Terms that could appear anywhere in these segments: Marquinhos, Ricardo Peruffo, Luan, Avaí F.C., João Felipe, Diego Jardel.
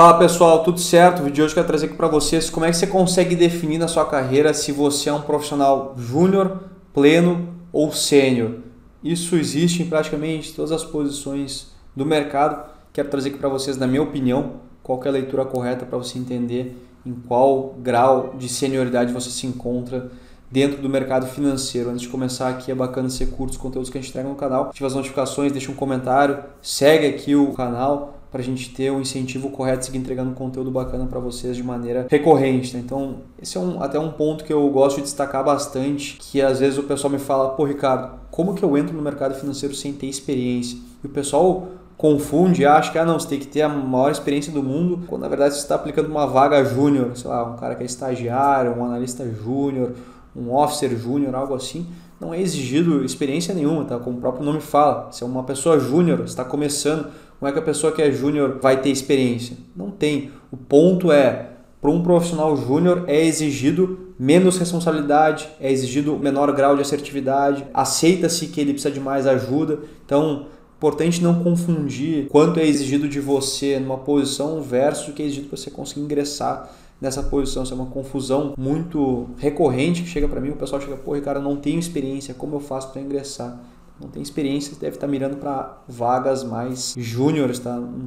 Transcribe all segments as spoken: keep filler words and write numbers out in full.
Fala pessoal, tudo certo? O vídeo de hoje eu quero trazer aqui para vocês como é que você consegue definir na sua carreira se você é um profissional júnior, pleno ou sênior. Isso existe em praticamente todas as posições do mercado. Quero trazer aqui para vocês, na minha opinião, qual que é a leitura correta para você entender em qual grau de senioridade você se encontra dentro do mercado financeiro. Antes de começar aqui, é bacana você curte os conteúdos que a gente entrega no canal, ativa as notificações, deixa um comentário, segue aqui o canal, para a gente ter um incentivo correto, seguir entregando conteúdo bacana para vocês de maneira recorrente. Tá? Então, esse é um, até um ponto que eu gosto de destacar bastante, que às vezes o pessoal me fala, pô Ricardo, como que eu entro no mercado financeiro sem ter experiência? E o pessoal confunde, acha que ah, não, você tem que ter a maior experiência do mundo, quando na verdade você está aplicando uma vaga júnior, sei lá, um cara que é estagiário, um analista júnior, um officer júnior, algo assim. Não é exigido experiência nenhuma, tá? Como o próprio nome fala, se é uma pessoa júnior, está começando, como é que a pessoa que é júnior vai ter experiência? Não tem. O ponto é, para um profissional júnior é exigido menos responsabilidade, é exigido menor grau de assertividade, aceita-se que ele precisa de mais ajuda. Então, importante não confundir quanto é exigido de você numa posição versus o que é exigido para você conseguir ingressar nessa posição. Isso é uma confusão muito recorrente que chega para mim, o pessoal chega, pô Ricardo, não tenho experiência, como eu faço para ingressar? Não tem experiência, deve estar mirando para vagas mais júniores, tá? um,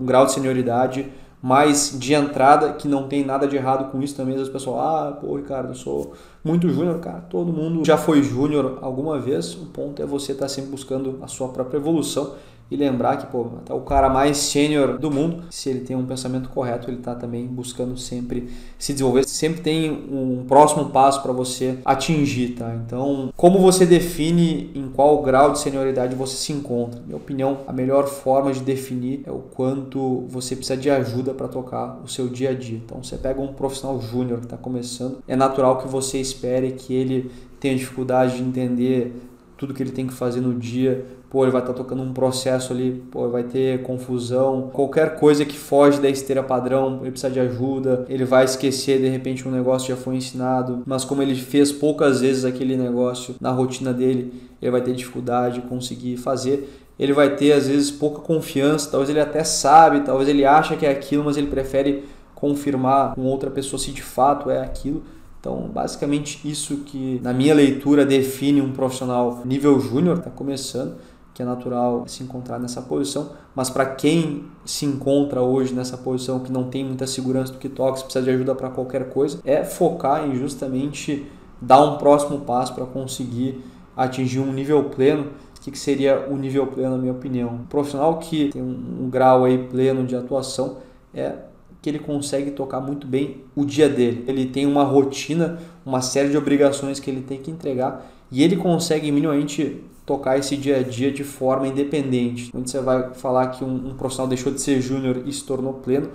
um grau de senioridade mais de entrada, que não tem nada de errado com isso também. Às vezes o pessoal, ah, pô Ricardo, eu sou muito júnior, cara, todo mundo já foi júnior alguma vez. O ponto é você estar sempre buscando a sua própria evolução e lembrar que, pô, até o cara mais sênior do mundo, se ele tem um pensamento correto, ele está também buscando sempre se desenvolver, sempre tem um próximo passo para você atingir, tá? Então, como você define em qual grau de senioridade você se encontra? Na minha opinião, a melhor forma de definir é o quanto você precisa de ajuda para tocar o seu dia a dia. Então, você pega um profissional júnior que está começando, é natural que você espere que ele tenha dificuldade de entender tudo que ele tem que fazer no dia, pô, ele vai estar tocando um processo ali, pô, vai ter confusão, qualquer coisa que foge da esteira padrão, ele precisa de ajuda, ele vai esquecer de repente um negócio que já foi ensinado, mas como ele fez poucas vezes aquele negócio na rotina dele, ele vai ter dificuldade de conseguir fazer, ele vai ter às vezes pouca confiança, talvez ele até sabe, talvez ele acha que é aquilo, mas ele prefere confirmar com outra pessoa se de fato é aquilo. Então, basicamente isso que, na minha leitura, define um profissional nível júnior, está começando, que é natural se encontrar nessa posição, mas para quem se encontra hoje nessa posição, que não tem muita segurança do que toca, se precisa de ajuda para qualquer coisa, é focar em justamente dar um próximo passo para conseguir atingir um nível pleno. O que seria o nível pleno, na minha opinião? Um profissional que tem um grau aí pleno de atuação é que ele consegue tocar muito bem o dia dele. Ele tem uma rotina, uma série de obrigações que ele tem que entregar e ele consegue minimamente tocar esse dia a dia de forma independente. Onde você vai falar que um, um profissional deixou de ser júnior e se tornou pleno,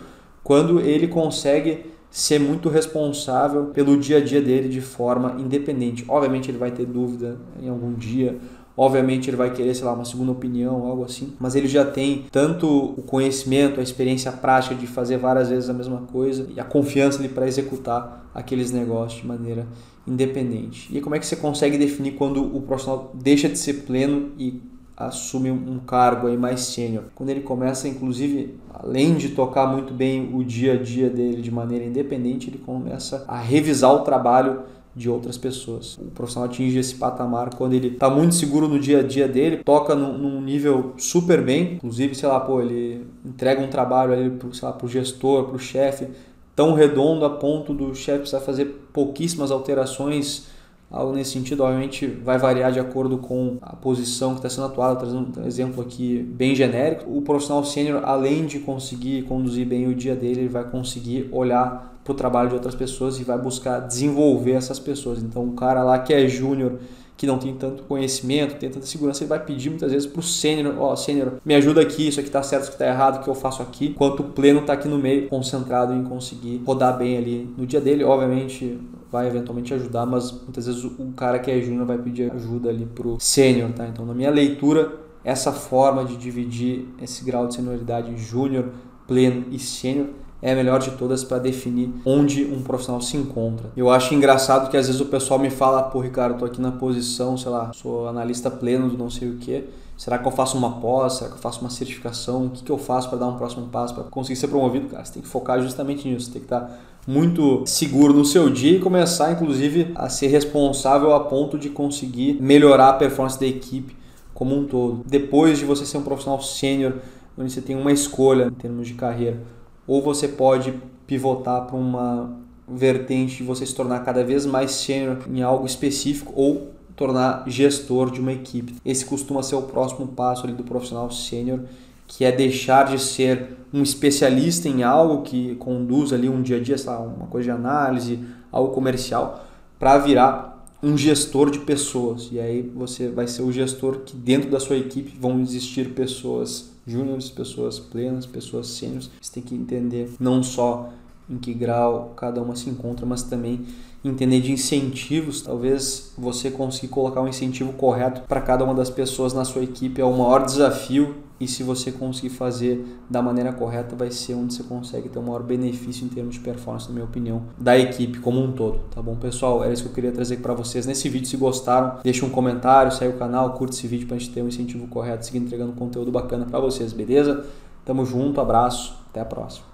quando ele consegue ser muito responsável pelo dia a dia dele de forma independente. Obviamente ele vai ter dúvida em algum dia, obviamente ele vai querer, sei lá, uma segunda opinião, algo assim, mas ele já tem tanto o conhecimento, a experiência prática de fazer várias vezes a mesma coisa e a confiança ali para executar aqueles negócios de maneira independente. E como é que você consegue definir quando o profissional deixa de ser pleno e assume um cargo aí mais sênior? Quando ele começa, inclusive, além de tocar muito bem o dia a dia dele de maneira independente, ele começa a revisar o trabalho de outras pessoas. O profissional atinge esse patamar quando ele está muito seguro no dia a dia dele, toca num, num nível super bem, inclusive, sei lá, pô, ele entrega um trabalho ali pro, sei lá, pro gestor, pro chefe, tão redondo a ponto do chefe precisar fazer pouquíssimas alterações, algo nesse sentido. Obviamente vai variar de acordo com a posição que está sendo atuada, trazendo um exemplo aqui bem genérico. O profissional sênior, além de conseguir conduzir bem o dia dele, ele vai conseguir olhar para o trabalho de outras pessoas e vai buscar desenvolver essas pessoas. Então, um cara lá que é júnior, que não tem tanto conhecimento, tem tanta segurança, ele vai pedir muitas vezes para o sênior, ó, sênior, me ajuda aqui, isso aqui está certo, isso aqui está errado, o que eu faço aqui? Enquanto o pleno está aqui no meio, concentrado em conseguir rodar bem ali no dia dele. Obviamente vai eventualmente ajudar, mas muitas vezes o cara que é júnior vai pedir ajuda ali para o sênior, tá? Então, na minha leitura, essa forma de dividir esse grau de senioridade júnior, pleno e sênior é a melhor de todas para definir onde um profissional se encontra. Eu acho engraçado que às vezes o pessoal me fala: pô, Ricardo, eu tô aqui na posição, sei lá, sou analista pleno do não sei o quê. Será que eu faço uma pós? Será que eu faço uma certificação? O que, que eu faço para dar um próximo passo, para conseguir ser promovido? Cara, você tem que focar justamente nisso. Você tem que estar muito seguro no seu dia e começar, inclusive, a ser responsável a ponto de conseguir melhorar a performance da equipe como um todo. Depois de você ser um profissional sênior, onde você tem uma escolha em termos de carreira, ou você pode pivotar para uma vertente de você se tornar cada vez mais sênior em algo específico, ou tornar gestor de uma equipe. Esse costuma ser o próximo passo ali do profissional sênior, que é deixar de ser um especialista em algo que conduz ali um dia a dia, uma coisa de análise, algo comercial, para virar um gestor de pessoas. E aí você vai ser o gestor que dentro da sua equipe vão existir pessoas júniores, pessoas plenas, pessoas sêniores. Você tem que entender não só em que grau cada uma se encontra, mas também entender de incentivos. Talvez você consiga colocar um incentivo correto para cada uma das pessoas na sua equipe é o maior desafio, e se você conseguir fazer da maneira correta, vai ser onde você consegue ter o maior benefício em termos de performance, na minha opinião, da equipe como um todo. Tá bom, pessoal? Era isso que eu queria trazer para vocês nesse vídeo. Se gostaram, deixa um comentário, segue o canal, curte esse vídeo para a gente ter um incentivo correto, seguir entregando conteúdo bacana para vocês, beleza? Tamo junto, abraço, até a próxima.